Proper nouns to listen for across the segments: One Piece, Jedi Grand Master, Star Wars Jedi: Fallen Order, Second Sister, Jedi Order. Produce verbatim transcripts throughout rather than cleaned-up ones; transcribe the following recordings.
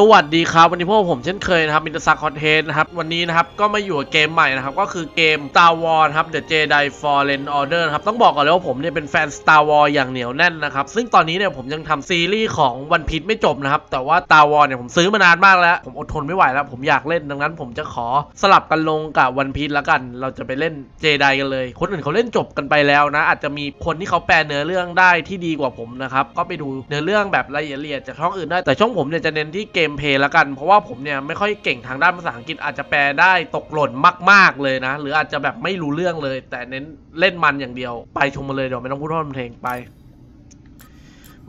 สวัสดีครับวันนี้พวกผมเช่นเคยนะครับมินตซักคอนเทนต์นะครับวันนี้นะครับก็มาอยู่กับเกมใหม่นะครับก็คือเกม Star Wars ครับ The Jedi Fallen Order ครับต้องบอกก่อนเลยว่าผมเนี่ยเป็นแฟน Star Wars อย่างเหนียวแน่นนะครับซึ่งตอนนี้เนี่ยผมยังทำซีรีส์ของ One Piece ไม่จบนะครับแต่ว่า Star Wars เนี่ยผมซื้อมานานมากแล้วผมอดทนไม่ไหวแล้วผมอยากเล่นดังนั้นผมจะขอสลับกันลงกับ One Piece แล้วกันเราจะไปเล่น Jedi กันเลยคนอื่นเขาเล่นจบกันไปแล้วนะอาจจะมีคนที่เขาแปลเนื้อเรื่องได้ที่ดีกว่าผมนะครับก็ไปดูเนื้อเรื่องแบบละเอียดๆจากช่องอื่นได้แต่ช่องผมเนี่ยจะเน้นที่เกมเพลย์ละกันเพราะว่าผมเนี่ยไม่ค่อยเก่งทางด้านภาษาอังกฤษอาจจะแปลได้ตกหล่นมากๆเลยนะหรืออาจจะแบบไม่รู้เรื่องเลยแต่เน้นเล่นมันอย่างเดียวไปชมมาเลยเดี๋ยวไม่ต้องพูดท่อนเพลงไป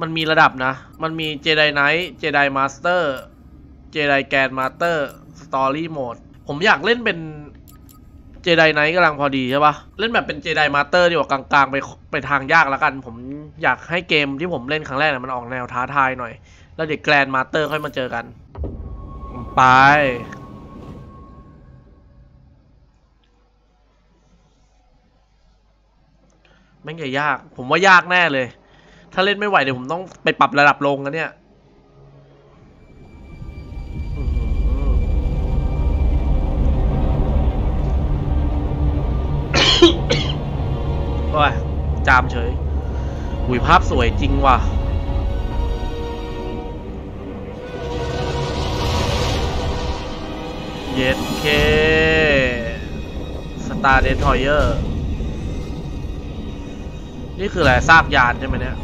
มันมีระดับนะมันมี Jedi Knight Jedi Master Jedi Grand Master Story Mode ผมอยากเล่นเป็น Jedi Knight กำลังพอดีใช่ปะเล่นแบบเป็น Jedi Master ดีกว่ากลางๆไปไปทางยากละกันผมอยากให้เกมที่ผมเล่นครั้งแรกนะมันออกแนวท้าทายหน่อยแล้วเดี๋ยวแกรนด์มาสเตอร์ค่อยมาเจอกันไปไม่ใช่ยากผมว่ายากแน่เลยถ้าเล่นไม่ไหวเดี๋ยวผมต้องไปปรับระดับลงนะเนี่ยโอ้ยจามเฉยหุยภาพสวยจริงว่ะเย็ดเคสตาร์เดททอยเยอร์นี่คืออะไรซากยานใช่ไหมเนี่ย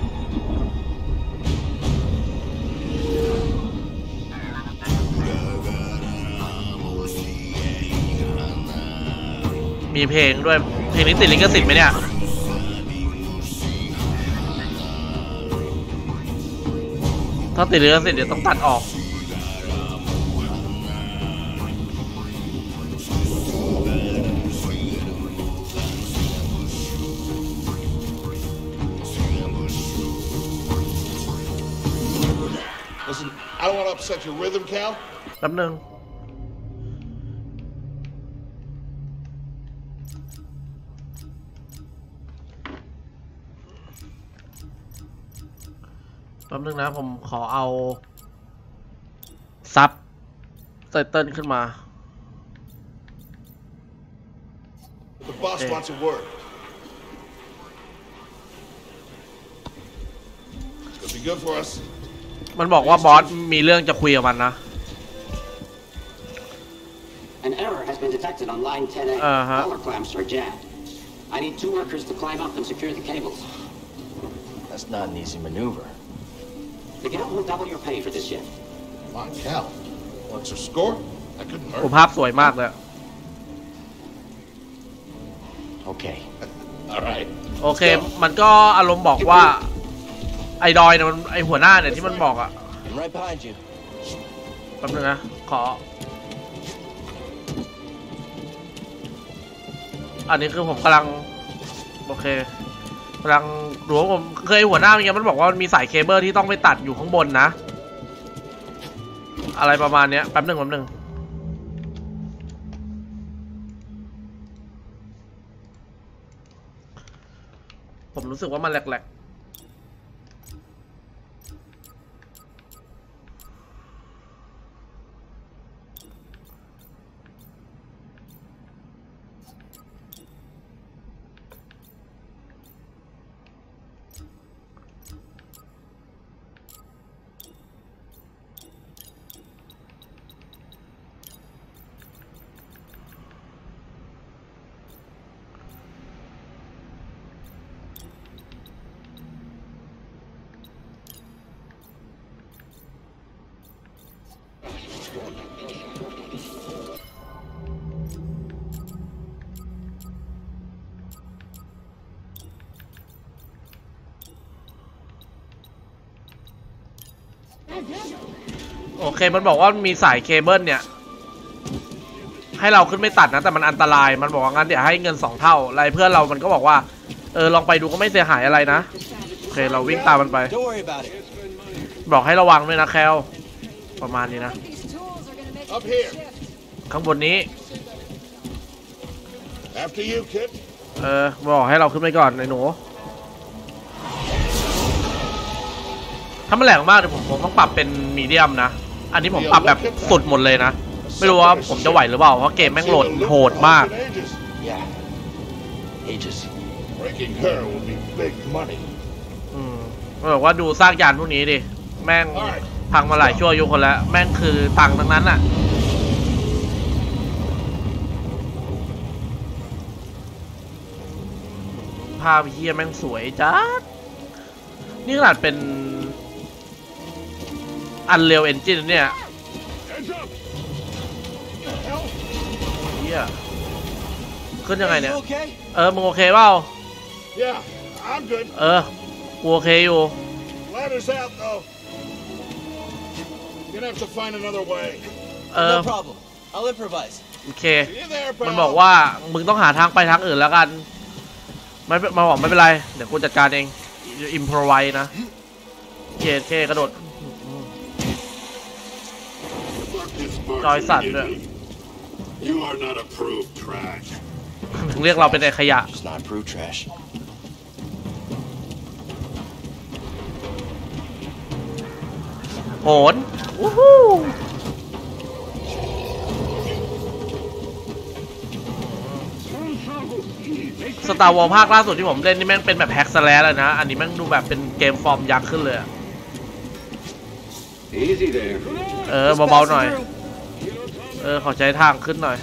มีเพลงด้วยเพลงนี้ติดลิขสิทธิ์ไหมเนี่ยถ้าติดลิขสิทธิ์เดี๋ยวต้องตัดออกแป๊บนึงแป๊บนึงนะผมขอเอาซับไตเติ้ลขึ้นมามันบอกว่าบอสมีเรื่องจะคุยกับมันนะอ่าฮะผมภาพสวยมากเลยโอเคโอเคมันก็อารมณ์บอกว่าไอ้ดอยเนี่ยมันไอ้หัวหน้าเนี่ยที่มันบอกอะแป๊บนึงนะขออันนี้คือผมกำลังโอเคกำลังรู้ว่าผมเคยหัวหน้าเนี่ยมันบอกว่ามันมีสายเคเบิลที่ต้องไปตัดอยู่ข้างบนนะอะไรประมาณเนี้ยแป๊บนึงแป๊บนึงผมรู้สึกว่ามันแหลกโอเคมันบอกว่ามีสายเคเบิลเนี่ยให้เราขึ้นไม่ตัดนะแต่มันอันตรายมันบอกว่างั้นเดี๋ยวให้เงินสองเท่าอะไรเพื่อนเรามันก็บอกว่าเออลองไปดูก็ไม่เสียหายอะไรนะโอเคเราวิ่งตามมันไปบอกให้ระวังด้วยนะแคลประมาณนี้นะข้างบนนี้เออบอกให้เราขึ้นไปก่อนไอ้หนูถ้ามันแรงมากเดี๋ยวผมคงต้องปรับเป็นมีเดียมนะ อันนี้ผมปรับแบบสุดหมดเลยนะไม่รู้ว่าผมจะไหวหรือเปล่าเพราะเกมแม่งโหลดโหดมากอืมบอกว่าดูสร้างยานพวกนี้ดิแม่งพังมาหลายชั่วอายุคนแล้วแม่งคือตังทั้งนั้นน่ะภาพเฮียแม่งสวยจัดนี่ขนาดเป็นอันเร็วเอนจินเนี่ยเฮียขึ้นยังไงเนี่ยเออมึงโอเคเปล่าเออกูโอเคอยู่เออโอเคมันบอกว่ามึงต้องหาทางไปทางอื่นแล้วกันไม่มาบอกไม่เป็นไรเดี๋ยวกูจัดการเองอิมพอไวส์นะเคเคกระโดดจอยสัตว์ด้วยถึงเรียกเราเป็นไอ้ขยะโหนวู้ฮู้สตาร์วอลภาคล่าสุดที่ผมเล่นนี่แม่งเป็นแบบแฮกสแลชเลยนะอันนี้แม่งดูแบบเป็นเกมฟอร์มยักษ์ขึ้นเลยเออเบาๆหน่อยเออขอใจทางขึ้นหน่อย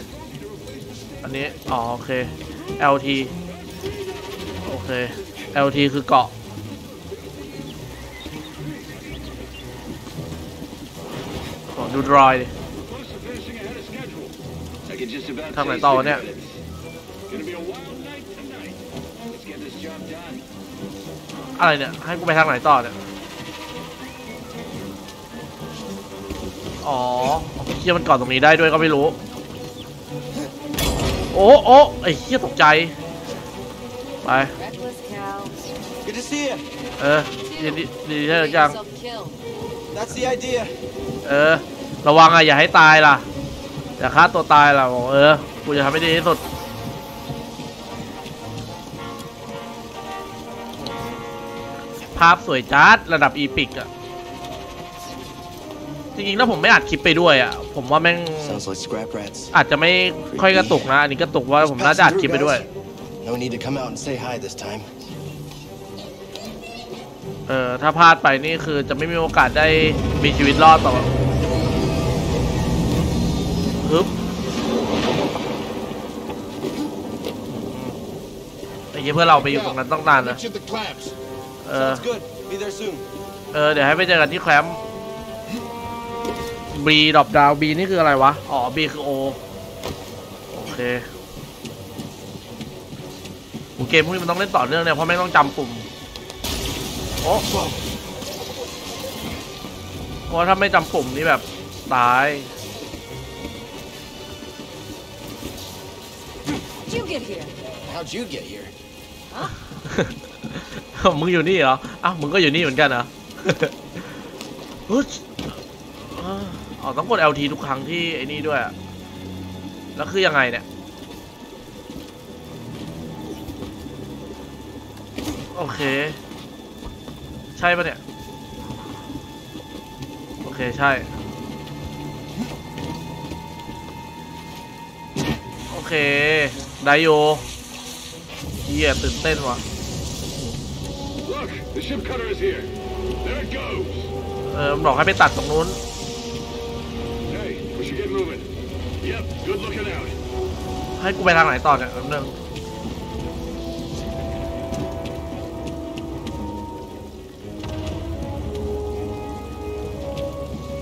อันนี้อ๋อโอเค แอล ที โอเค แอล ที คือเกาะดูดรอยดิทางไหนต่อเนี่ยอะไรเนี่ยให้กูไปทางไหนต่อเนี่ยอ๋อเฮียมันก่อนตรงนี้ได้ด้วยก็ไม่รู้โอ้โอ้ไอ้เฮียตกใจไปเออดีดีได้หรือยังเออระวังอะอย่าให้ตายล่ะอย่าฆ่าตัวตายล่ะบอกเออกูจะทำให้ดีที่สุดภาพสวยจัดระดับอีพิกอะจริงๆแล้วผมไม่อัดคลิปไปด้วยอะผมว่าแม่งอาจจะไม่ค่อยกระตุกนะอันนี้กระตุกว่าผมน่าจะอัดคลิปไปด้วยเออถ้าพลาดไปนี่คือจะไม่มีโอกาสได้มีชีวิตรอดต่อฮึบไอ้เหี้ยเพื่อนเราไปอยู่ตรงนั้นต้องนานนะเออเออเดี๋ยวให้ไปเจอกันที่แคมป์ B ดรอปดาว B นี่คืออะไรวะอ๋อ B คือ O โอเคเกมพวกนี้มันต้องเล่นต่อเนื่องเนี่ยเพราะแม่งต้องจำปุ่มโอ้เพราะถ้าไม่จำปุ่มนี่แบบตายมึงอยู่นี่เหรออ้าวมึงก็อยู่นี่เหมือนกันเหรออ๋อต้องกด แอล ที ทุกครั้งที่ไอ้นี่ด้วยแล้วคือยังไงเนี่ยโอเคใช่ปะเนี่ยโอเคใช่โอเคไดโยเฮียตื่นเต้นว่ะเออบอกให้ไปตัดตรงนู้นให้กูไปทางไหนต่อเนี่ยนึง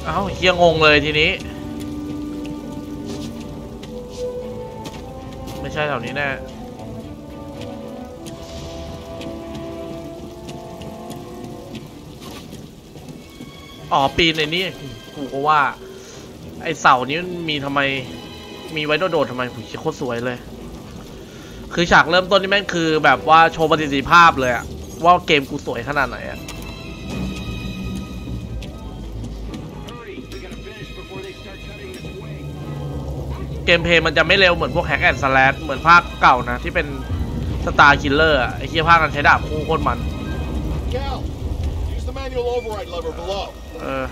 เอ้าเฮียงงเลยทีนี้ไม่ใช่แถวนี้แน่อ๋อปีนในนี้กูก็ว่าไอเสานี้มีทำไมมีไว้โดดๆทำไมผมคิดโคตรสวยเลยคือฉากเริ่มต้นนี่แม่งคือแบบว่าโชว์ประสิทธิภาพเลยอะว่าเกมกูสวยขนาดไหนอะเกมเพลย์มันจะไม่เร็วเหมือนพวกแฮกแอนด์สแลชเหมือนภาคเก่านะที่เป็นสตาร์คิลเลอร์ไอเคียภาคนั้นใช้ดาบคู่โคตรมันเออ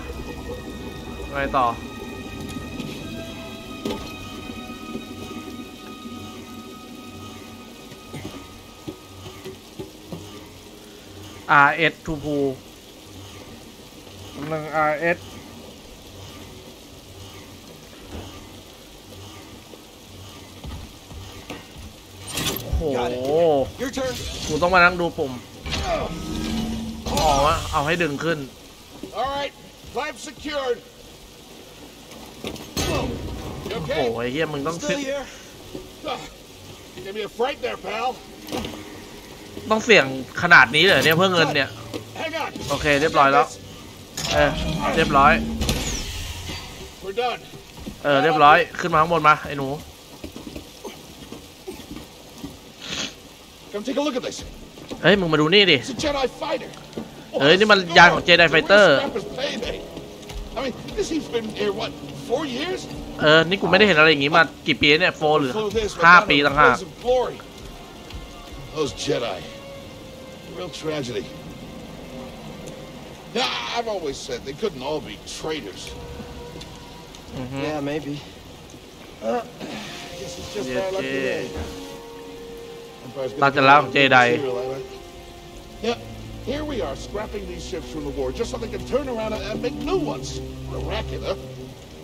อะไรต่ออาร์เอสทูพูหนึ่งอาร์เอสโอ้โหกูต้องมานั่งดูปุ่มอ๋อเอาให้ดึงขึ้นโอ้โหไอ้เหี้ยมึงต้องขึ้นต้องเสี่ยงขนาดนี้เลยเนี่ยเพื่อเงินเนี่ยโอเคเรียบร้อยแล้วเออเรียบร้อยเออเรียบร้อยขึ้นมาข้างบนมาไอ้หนูเฮ้ยมึงมาดูนี่ดิเฮ้ยนี่มันยานของ Jedi Fighter เออนี่กูไม่ได้เห็นอะไรอย่างงี้มากี่ปีเนี่ยสี่หรือห้าปีต่างหากThose Jedi, real tragedy. Yeah, I've always said they couldn't all be traitors. Mm-hmm. Yeah, maybe. Uh, I guess it's just our lucky day. Not the last Jedi. Yep. Here we are scrapping these ships from the war just so they can turn around and make new ones. Miraculous.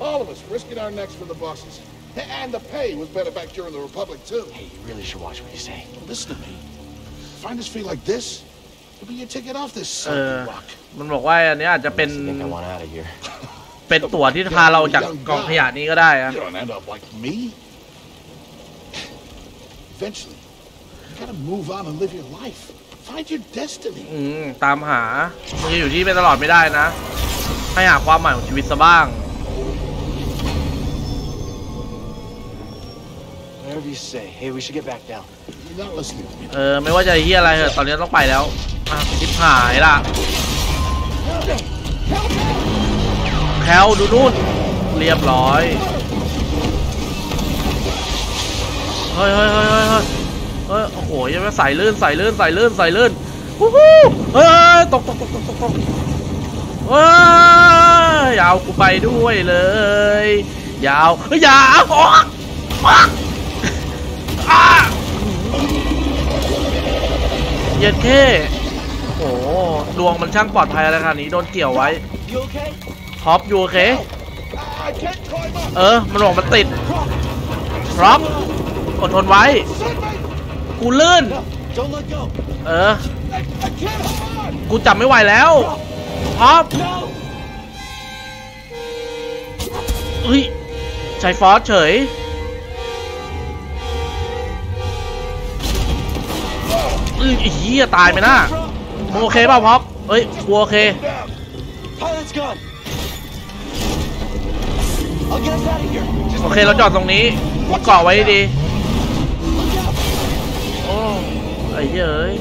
All of us risking our necks for the bosses.And the pay was better back during the Republic too. Hey, you really should watch what you say. Listen to me. If I just feel like this, it'll be your ticket off this sucky rock. มันบอกว่าอันนี้อาจจะเป็นเป็นตั๋วที่พาเราจากกองขยะนี้ก็ได้อะตามหามึงจะอยู่ที่ไปตลอดไม่ได้นะให้หาความหมายของชีวิตซะบ้างเออไม่ว่าจะเฮียอะไรเหรอตอนนี้ต้องไปแล้วอ่ะทิพย์หายละแคลดูนู่นเรียบร้อยเฮ้ยเฮ้ยเฮ้ยเฮ้ยเฮ้ยโอ้โหยังไม่ใส่ลื่นใส่ลื่นใส่ลื่นใส่ลื่นฮู้ฮู้เฮ้ยตกตกตกตกตกเฮ้ยยาวกูไปด้วยเลยยาวยาวออกเย็นแค่โอ้ดวงมันช่างปลอดภัยอะไรขนาดนี้โดนเกี่ยวไว้ฮอปยูเคเออมันหลงมันติดพร็อพอดทนไว้กูลื่นเออกูจับไม่ไหวแล้วฮอปเฮ้ยใช้ฟอสเฉยไอ้เหี้ยตายไปนะโอเคป่ะพ็อปเอ้ยกูโอเคโอเคเราจอดตรงนี้กูเกาะไว้ดีโอ้ไอ้เหี้ยเอ้ย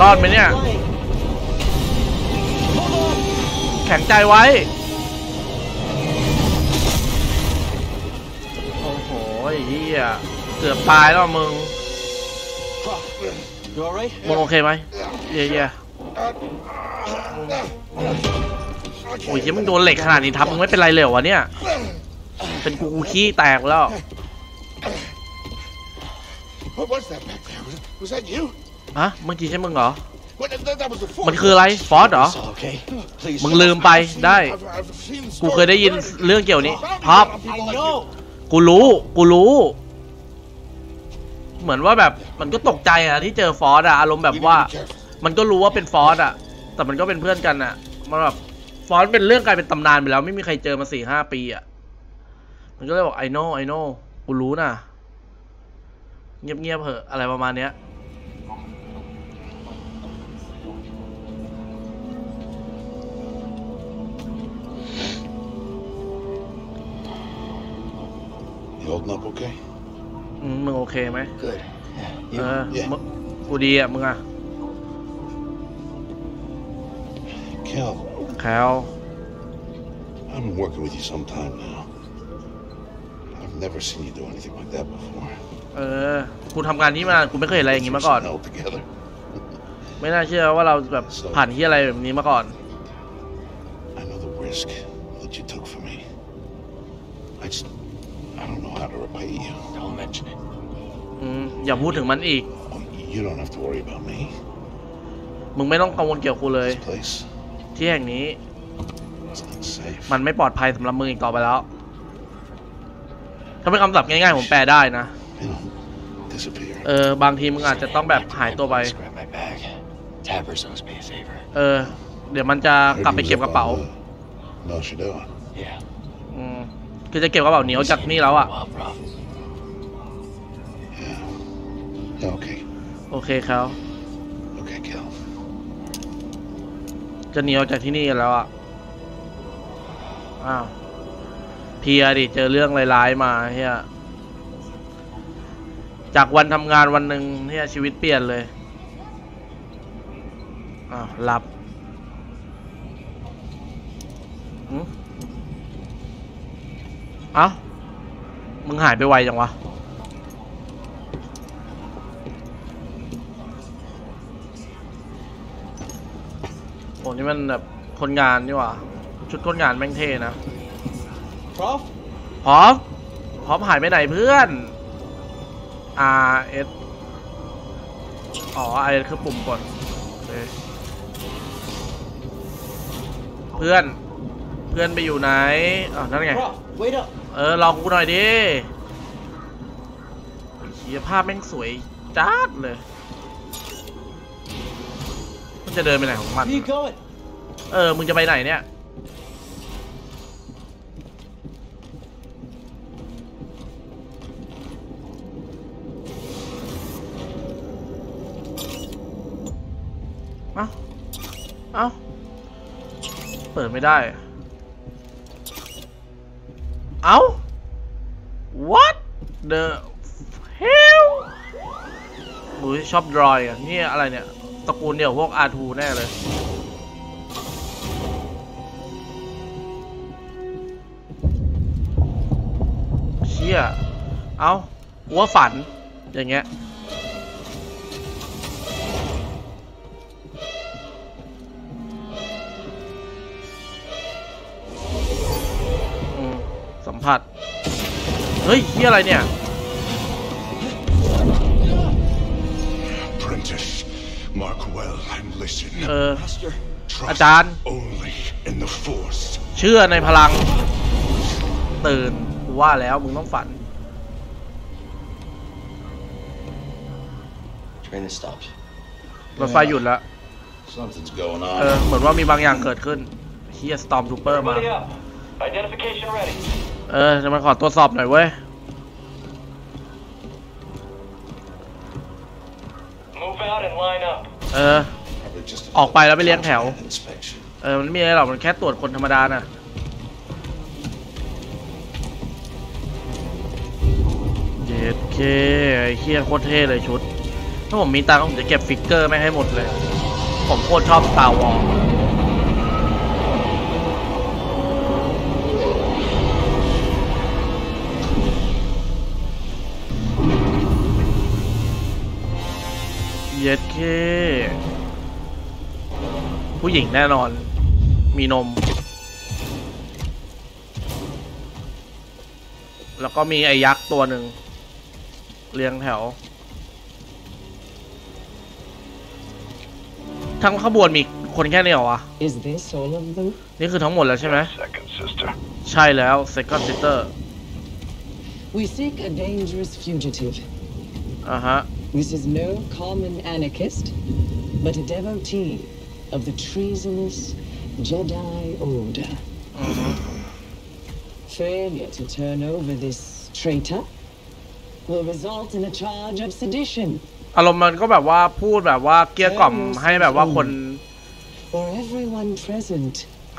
รอดไหมเนี่ยแข็งใจไว้โอ้โหไอ้เหี้ยเกือบตายแล้วมึงมึงโอเคไหมเย่เย่โอ้ยยังมึงโดนเหล็กขนาดนี้ทับมึงไม่เป็นไรเลยวะเนี่ยเป็นกูขี้แตกแล้วฮะเมื่อกี้ใช่มึงเหรอมันคืออะไรฟอสเหรอมึงลืมไปได้กูเคยได้ยินเรื่องเกี่ยวนี้ครับกูรู้กูรู้เหมือนว่าแบบมันก็ตกใจอะที่เจอฟอสอะอารมณ์แบบว่ามันก็รู้ว่าเป็นฟอสอะแต่มันก็เป็นเพื่อนกันอะมันแบบฟอสเป็นเรื่องกลายเป็นตำนานไปแล้วไม่มีใครเจอมาสี่ห้าปีอะมันก็เลยบอกไอโน่ไอโน่กูรู้นะเงียบเงียบเหอะอะไรประมาณเนี้ยมึงโอเคไหมเออกูดีอ่ะมึงอ่ะแคลแคลเออกูทำงานนี้มากูไม่เคยเห็นอะไรอย่างนี้มาก่อนไม่น่าเชื่อว่าเราแบบผ่านที่อะไรแบบนี้มาก่อน risk that you took for me. I just, I don't know how to repay you. Don't mention it. อย่าพูดถึงมันอีก You don't have to worry about me. มึงไม่ต้องกังวลเกี่ยวกับกูเลยที่แห่งนี้มันไม่ปลอดภัยสำหรับมึงอีกต่อไปแล้วถ้าเป็นคำศัพท์ง่ายๆผมแปลได้นะเออบางทีมึงอาจจะต้องแบบหายตัวไปเออเดี๋ยวมันจะกลับไปเก็บกระเป๋าคือจะเก็บกระเป๋าเหนียวจากนี่แล้วอ่ะโอเคครับจะหนีออกจากที่นี่กันแล้วอ่ะอ้าวเพียดิเจอเรื่องร้ายๆมาเฮียจากวันทำงานวันหนึ่งเฮียชีวิตเปลี่ยนเลยอ้าวหลับอือเอ้ามึงหายไปไวจังวะนี่มันแบบคนงานนี่หว่าชุดคนงานแม่งเท่นะพร้อมพร้อมพร้อมหายไปไหนเพื่อน R S อ๋อ R S คือปุ่มกดเพื่อนเพื่อนไปอยู่ไหนอ๋อนั่นไงเออรอกูหน่อยดิภาพแม่งสวยจัดเลยจะเดินไปไหนของมันเออมึงจะไปไหนเนี่ยเอ้าเอ้าเปิดไม่ได้เอ้า what the hell มึงชอบดรอยอ่ะนี่อะไรเนี่ยตระกูลเดียวพวกอาทูแน่เลยเชี่ยเอาหัวฝันอย่างเงี้ยสัมผัสเฮ้ยเชี่ยอะไรเนี่ยเอออาจารย์เชื่อในพลังตื่นว่าแล้วมึงต้องฝันรถไฟหยุดแล้วเออเหมือนว่ามีบางอย่างเกิดขึ้นเฮียสตอมทูเปอร์มาเออจะมาขอตรวจสอบหน่อยเว้ยเออออกไปแล้วไปเลี้ยงแถวเออมันไม่มีอะไรหรอกมันแค่ตรวจคนธรรมดาน่ะเด็ดเคไอ้เฮียโคตรเท่เลยชุดถ้าผมมีตังค์ผมจะเก็บฟิกเกอร์ไม่ให้หมดเลยผมโคตรชอบ Star Warsเย็ดเคผู้หญิงแน่นอนมีนมแล้วก็มีไอ้ยักษ์ตัวหนึ่งเรียงแถวทั้งขบวนมีคนแค่นี้เหรอวะนี่คือทั้งหมดแล้วใช่ไหมใช่แล้ว Second Sister อ่าฮะThis is no common anarchist, but a devotee of the treasonous Jedi Order. Failure to turn over this traitor will result in a charge of sedition. อารมณ์มันก็แบบว่าพูดแบบว่าเกลี้ยกล่อมให้แบบว่าคน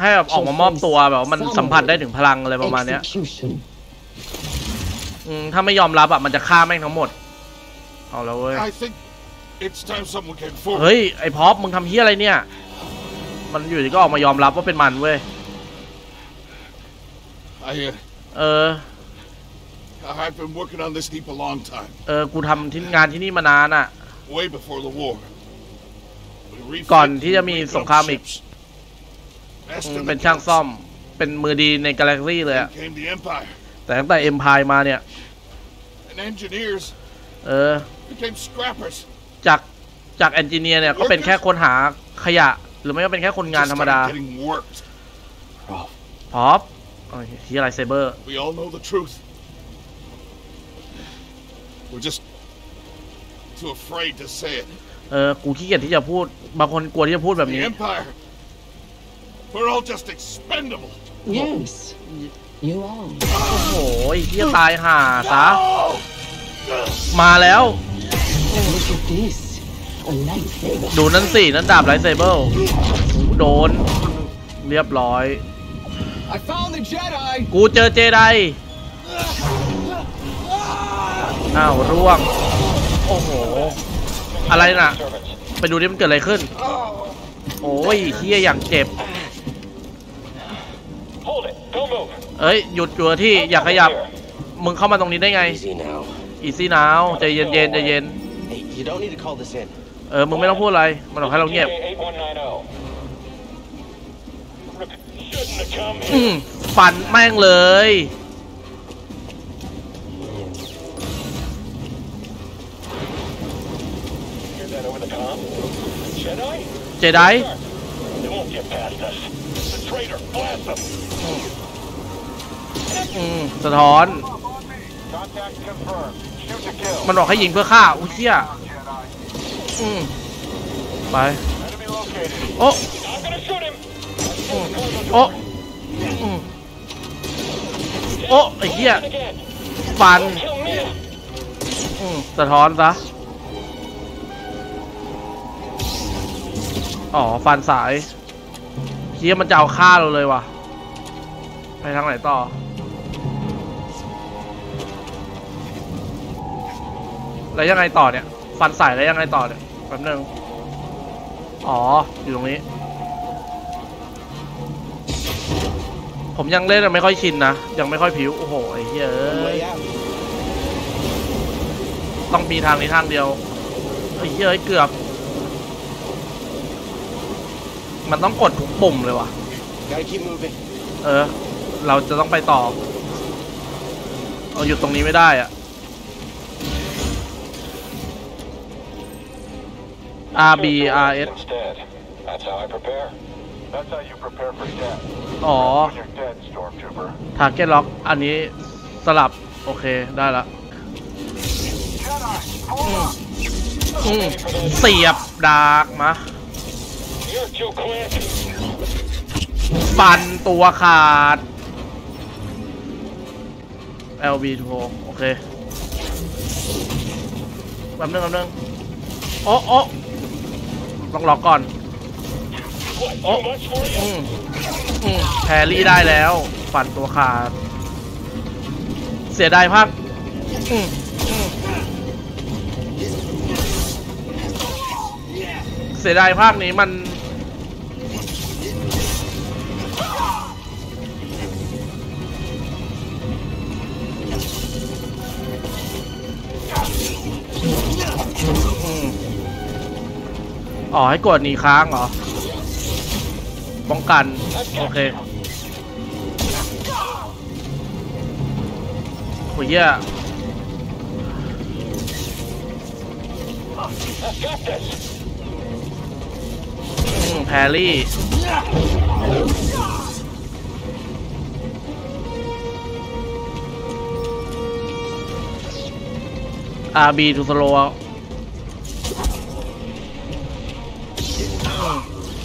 ให้แบบออกมามอบตัวแบบมันสัมผัสได้ถึงพลังอะไรประมาณเนี้ยถ้าไม่ยอมรับอ่ะมันจะฆ่าแม่งทั้งหมดเอาแล้วเว้ยเฮ้ยไอพ็อปมึงทำเฮี้ยอะไรเนี่ยมันอยู่ดีก็ออกมายอมรับว่าเป็นมันเว้ยเออเออกูทำที่งานที่นี่มานานอ่ะก่อนที่จะมีสงครามอีกเป็นช่างซ่อม เป็นมือดีในกาแล็กซี่เลยอะแต่ตั้งแต่เอ็มไพร์มาเนี่ยเออจากจากเอนจิเนียร์เนี่ยก็เป็นแค่คนหาขยะหรือไม่ก็เป็นแค่คนงานธรรมดาพอปที่อะไรเซเบอร์เออกูขี้เกียจที่จะพูดบางคนกลัวที่จะพูดแบบนี้ We're all just expendable. Yes, you are. โอ้โหเหี้ยตายห่าซะมาแล้วดูนั่นสินั่นดาบไลท์เซเบอร์โดนเรียบร้อยกูเจอเจไดอ้าวร่วงโอ้โหอะไรน่ะไปดูดิมันเกิดอะไรขึ้นโอ้ยเฮียอย่างเจ็บเอ้ยหยุดอยู่ที่อย่าขยับมึงเข้ามาตรงนี้ได้ไงอีซี่นาวใจเย็นเย็นใจเย็นเออมึงไม่ต้องพูดอะไรมันบอกให้เราเงียบฟันแม่งเลยเจไดสะท้อนมันบอกให้ยิงเพื่อฆ่าอุ้ยเชี่ยไปโอ้โอ้โอ้ไอ้เหี้ยฟันสะท้อนซะอ๋อฟันสายเหี้ยมันจะเอาฆ่าเราเลยว่ะไปทางไหนต่อแล้วยังไงต่อเนี่ยฟันสายแล้วยังไงต่อเนี่ยแป๊บนึงอ๋ออยู่ตรงนี้ผมยังเล่นไม่ค่อยชินนะยังไม่ค่อยผิวโอ้โหไอ้เหี้ยต้องมีทางนี้ทางเดียวไอ้เหี้ยเกือบมันต้องกดทุกปุ่มเลยว่ะเออเราจะต้องไปต่อเราหยุดตรงนี้ไม่ได้อะอาร์ บี อาร์ เอส อ๋อ Target Lock อันนี้สลับโอเคได้ละเสียบดาร์กมาฟันตัวขาด แอล บี ทู โอเคแป๊บนึงแป๊บนึงโอ้โอ้ลองหลอกก่อนโอ้แพรรี่ได้แล้วฟันตัวขาดเสียดายพักเสียดายภาคนี้มันอ๋อให้กดหนีค้างเหรอป้องกันโอเคโอ้ยอ่ะแพรรี่อาร์บีทูสโล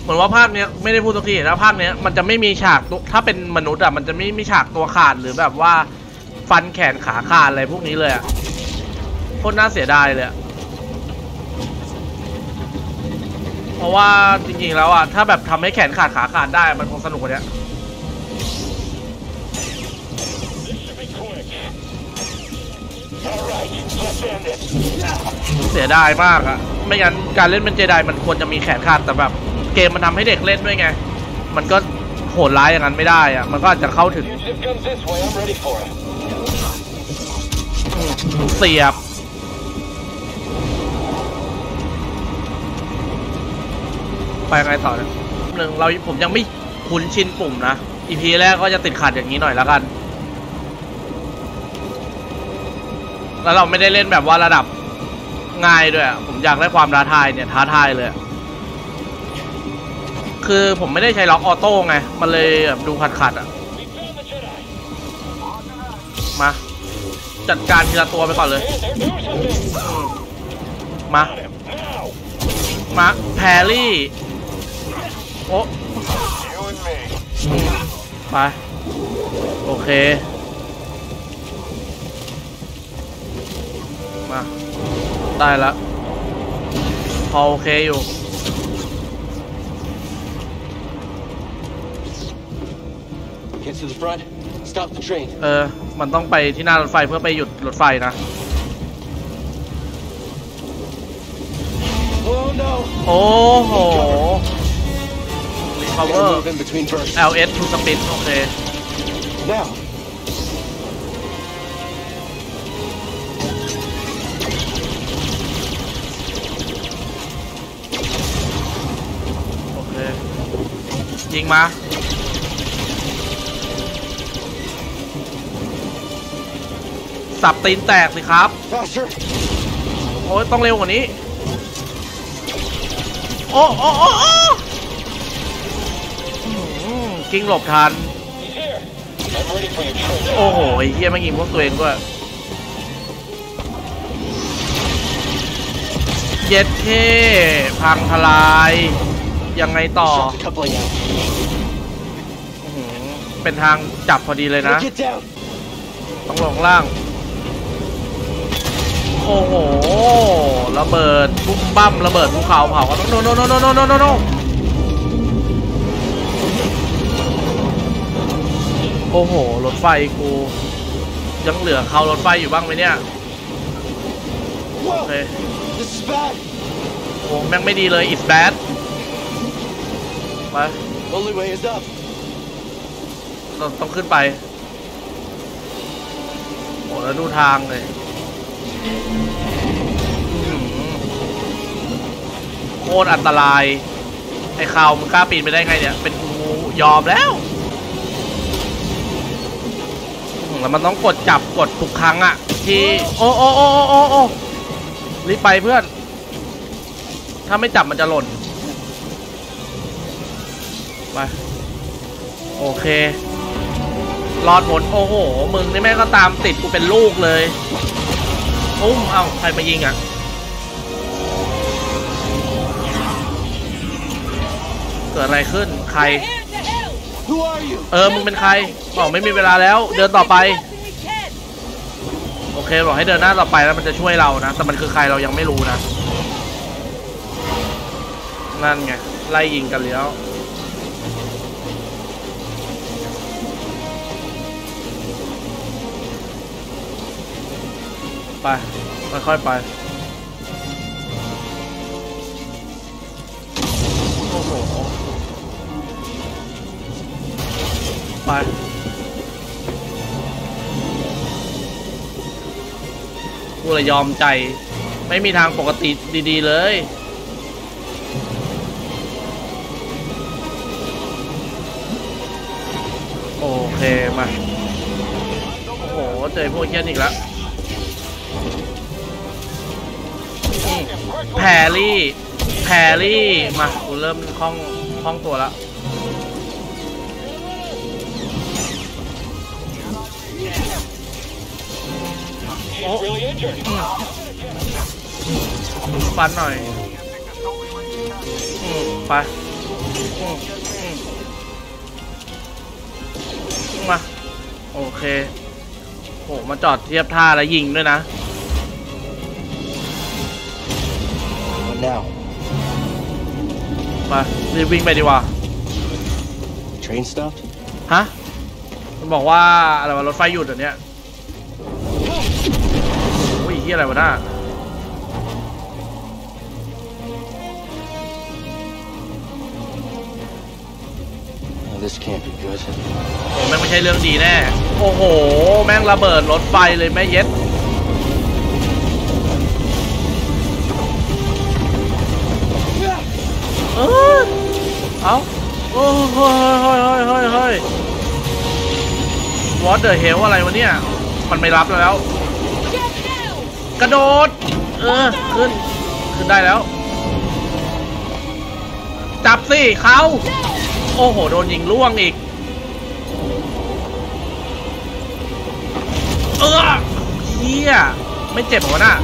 เหมือนว่าภาคเนี้ยไม่ได้พูดสักทีนะภาคเนี้ยมันจะไม่มีฉากถ้าเป็นมนุษย์อะมันจะไม่มีฉากตัวขาดหรือแบบว่าฟันแขนขาขาดอะไรพวกนี้เลยอะโคตรน่าเสียดายเลยเพราะว่าจริงๆแล้วอ่ะถ้าแบบทำให้แขนขาดขาขาดได้มันคงสนุกกว่านี้เสียดายมากอ่ะไม่งั้นการเล่นเป็นเจไดมันควรจะมีแขนขาดแต่แบบเกมมันทำให้เด็กเล่นด้วยไงมันก็โหดร้ายอย่างนั้นไม่ได้อ่ะมันก็อาจจะเข้าถึงเสียบไปไงต่อนะหนึ่งเราผมยังไม่คุ้นชินปุ่มนะ อีพีแรกก็จะติดขัดอย่างนี้หน่อยแล้วกันแล้วเราไม่ได้เล่นแบบว่าระดับง่ายด้วยผมอยากได้ความท้าทายเนี่ยท้าทายเลยคือผมไม่ได้ใช้ล็อกออโต้ไงมันเลยแบบดูขัดขัดอ่ะมาจัดการทีละตัวไปก่อนเลยมามาแพรรี่โอ้ไปโอเคมาได้ละพอโอเคอยู่เออมันต้องไปที่หน้ารถไฟเพื่อไปหยุดรถไฟนะโอ้โห power แอล เอส to speed โอเคโอเคยิงมาสับตีนแตกสิครับโอ้ยต้องเร็วกว่านี้โอ้โอ้โอ้กิ้งหลบทันโอ้โหเฮียไม่ยิงพวกตัวเองด้วยเย็ดเท่พังทลายยังไงต่อเป็นทางจับพอดีเลยนะต้องลงล่างโอ้โหระเบิดบุ้มบั้มระเบิดภูเขาเผาโนโนโนโนโนโนโนโอ้โหรถไฟกูยังเหลือเขารถไฟอยู่บ้างไหมเนี่ยโอเคโอ้แม่งไม่ดีเลย it's bad มาต้องขึ้นไปโอ้แล้วดูทางเลยโคตรอันตรายไอ้ข่าวมึงกล้าปีนไปได้ไงเนี่ยเป็นกูยอมแล้วแล้วมันต้องกดจับกดทุกครั้งอะที่โอ้โอ้โอ้โอ้โอ้รีบไปเพื่อนถ้าไม่จับมันจะหล่นไปโอเครอดผลโอ้โหมึงนี่แม่ก็ตามติดกูเป็นลูกเลยอุ้มเอ้าใครมายิงอ่ะเกิดอะไรขึ้นใครเออมึงเป็นใครบอกไม่มีเวลาแล้วเดินต่อไปโอเคบอกให้เดินหน้าต่อไปแล้วมันจะช่วยเรานะแต่มันคือใครเรายังไม่รู้นะนั่นไงไล่ยิงกันแล้วไปค่อยๆไปโอ้โหไปกูเลยยอมใจไม่มีทางปกติดีๆเลยโอเคมาโอ้โหเจอพวกเหี้ยอีกแล้วแพรรี่แพรรี่มากูเริ่มคล่องคล่องตัวแล้วโอ้ฟันหน่อยไปมาโอเคโหมาจอดเทียบท่าแล้วยิงด้วยนะมารีบวิ่งไปดีกว่าฮะมันบอกว่าอะไรวะรถไฟหยุดเดี๋ยวนี้โอ้ยเหี้ยอะไรวะหน้าโอ้แม่งไม่ใช่เรื่องดีแน่โอ้โหแม่งระเบิดรถไฟเลยแม่เย็ดเอ้าโอ้ยเฮ้ยเฮ้ยเฮ้ยเฮ้ย วอเตอร์เฮลอะไรวะเนี่ยมันไม่รับแล้วกระโดดเออขึ้นขึ้นได้แล้วจับสิเขาโอ้โหโดนยิงล่วงอีกเออเหี้ยไม่เจ็บหรอน่ะ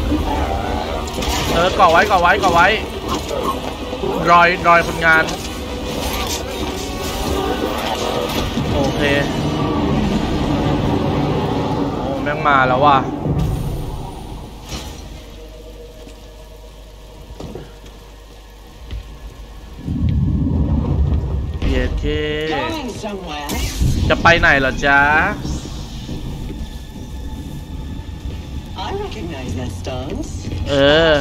เออก่อไว้ก่อไว้ก่อไว้รอยรอยคนงานโอเคโอ้แม่งมาแล้วว่ะเย็ดเค้จะไปไหนเหรอจ๊ะเออ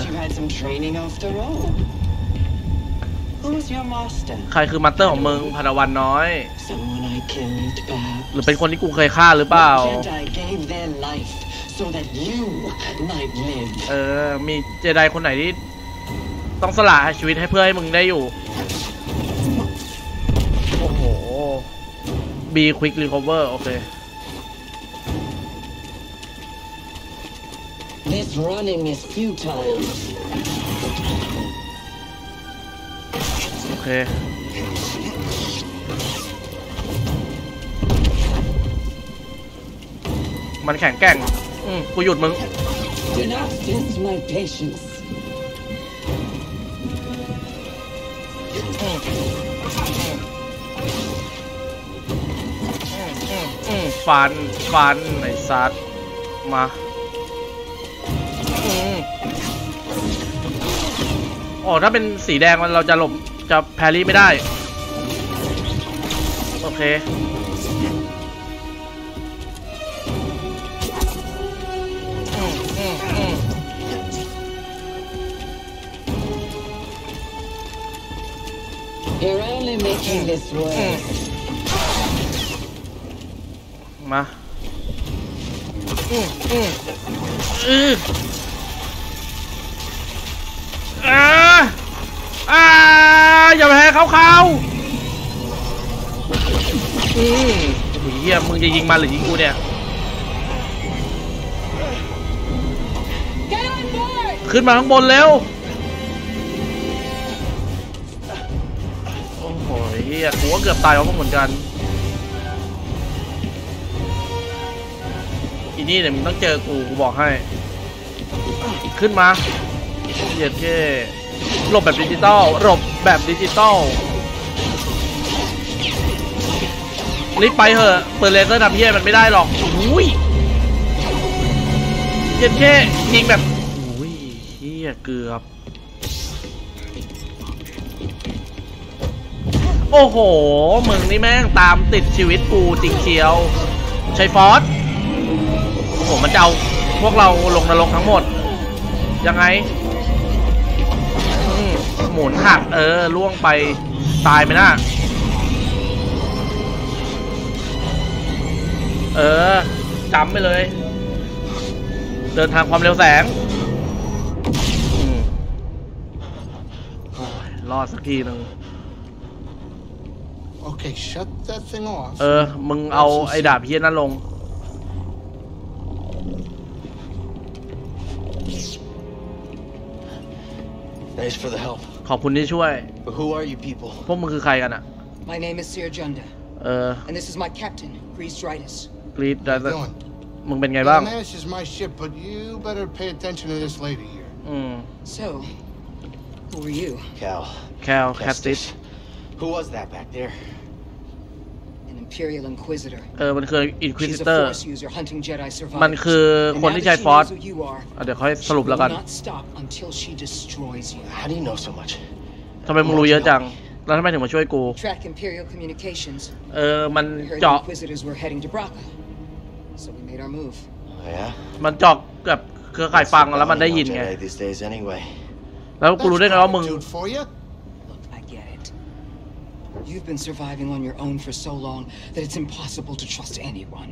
ใครคือมาสเตอร์ของมึงพาดาวันน้อยหรือเป็นคนที่กูเคยฆ่าหรือเปล่าเออมีเจไดคนไหนที่ต้องสละชีวิตให้เพื่อให้มึงได้อยู่โอ้โห B Quick Recover โอเคThis running is futile. โอเคมันแข็งแกร่งอืมกูหยุดมึงฟันฟันไอ้สัตว์มาอ๋อถ้าเป็นสีแดงมันเราจะหลบจะแพรี่ไม่ได้โอเคมาอืออ่าอ่าอย่าแพ้เขาเขาอือเฮียมึงจะยิงมันหรือยิงกูเนี่ยขึ้นมาข้างบนแล้วโอ้โหเฮียกูก็เกือบตายเพราะเหมือนกันอีนี่เดี๋ยวมึงต้องเจอกูกูบอกให้ขึ้นมาเย็ดเท่หลบแบบดิจิตอลหลบแบบดิจิตอลรีบไปเถอะเปิดเลเซอร์ทำเหี้ยมันไม่ได้หรอกอุ้ยเย็ดเท่ยิงแบบอุ้ยเหี้ยเกือบโอ้โหมึงนี่แม่งตามติดชีวิตกูจริงเชียวชัยฟอสโอ้โหมันจะเอาพวกเราลงนรกทั้งหมดยังไงหมุนหักเออล่วงไปตายไปนะเออจำไปเลยเดินทางความเร็วแสงรอดสักทีหนึ่งเออมึงเอาไอ้ดาบเฮี้ยนนั่นลงขอบคุณที่ช่วยพวกมึงคือใครกันอ่ะเออ กรีดมึงเป็นไงบ้างอืมแคลแคสติสเออมันคืออินควิซิเตอร์มันคือคนที่ใช้ฟอร์สเดี๋ยวค่อยสรุปแล้วกันทำไมมึงรู้เยอะจังแล้วทำไมถึงมาช่วยกูเออมันเจาะมันเจาะกับเครือข่ายฟังแล้วมันได้ยินไงแล้วกูรู้ได้ไงว่ามึงYou've been surviving on your own for so long that it's impossible to trust anyone.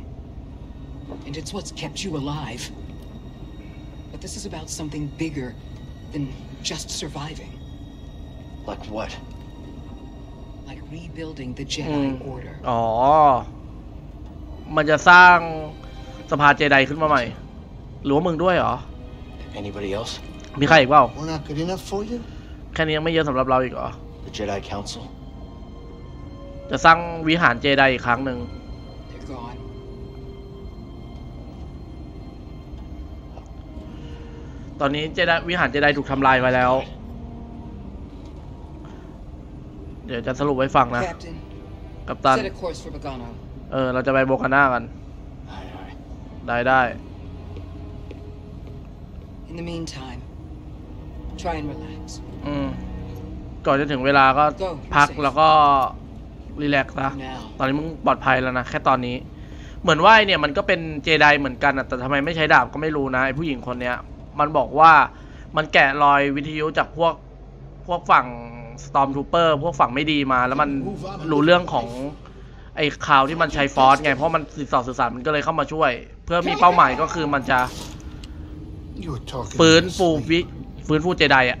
And it's what's kept you alive. But this is about something bigger than just surviving. Like what? Like rebuilding the Jedi Order. Oh. มันจะสร้างสภาเจไดขึ้นมาใหม่หรือว่ามึงด้วยเหรอมีใครอีกเปล่าแค่นี้ยังไม่เยอะสำหรับเราอีกเหรอจะสร้างวิหารเจไดอีกครั้งหนึ่งตอนนี้เจไดวิหารเจไดถูกทำลายไปแล้วเดี๋ยวจะสรุปไว้ฟังนะกัปตันเออเราจะไปโบกาน่ากันได้ได้อืมก่อนจะถึงเวลาก็พักแล้วก็รีแลกซ์นะตอนนี้มึงปลอดภัยแล้วนะแค่ตอนนี้เหมือนว่าเนี่ยมันก็เป็นเจไดเหมือนกันแต่ทำไมไม่ใช้ดาบก็ไม่รู้นะไอผู้หญิงคนเนี้ยมันบอกว่ามันแกะรอยวิทยุจากพวกพวกฝั่งสตอมทูเปอร์พวกฝั่งไม่ดีมาแล้วมันรู้เรื่องของไอ้ข่าวที่มันใช้ฟอสไงเพราะมันติดต่อสื่อสารมันก็เลยเข้ามาช่วยเพื่อมีเป้าหมายก็คือมันจะฟื้นฟูวิฟื้นฟูเจไดอ่ะ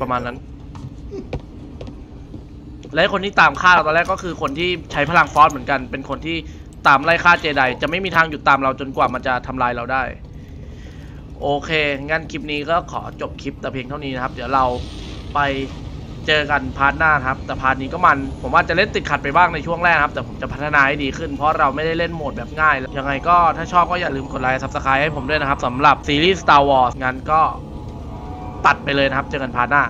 ประมาณนั้นและคนที่ตามฆ่าเราตอนแรกก็คือคนที่ใช้พลังฟอสเหมือนกันเป็นคนที่ตามไล่ฆ่าเจไดจะไม่มีทางหยุดตามเราจนกว่ามันจะทำลายเราได้โอเคงั้นคลิปนี้ก็ขอจบคลิปแต่เพียงเท่านี้นะครับเดี๋ยวเราไปเจอกันพาร์ทหน้าครับแต่พาร์ทนี้ก็มันผมว่าจะเล่นติดขัดไปบ้างในช่วงแรกครับแต่ผมจะพัฒนาให้ดีขึ้นเพราะเราไม่ได้เล่นโหมดแบบง่ายยังไงก็ถ้าชอบก็อย่าลืมกดไลค์ ซับสไครบ์ ให้ผมด้วยนะครับสำหรับซีรีส์ Star Wars งั้นก็ตัดไปเลยนะครับเจอกันพาร์ทหน้า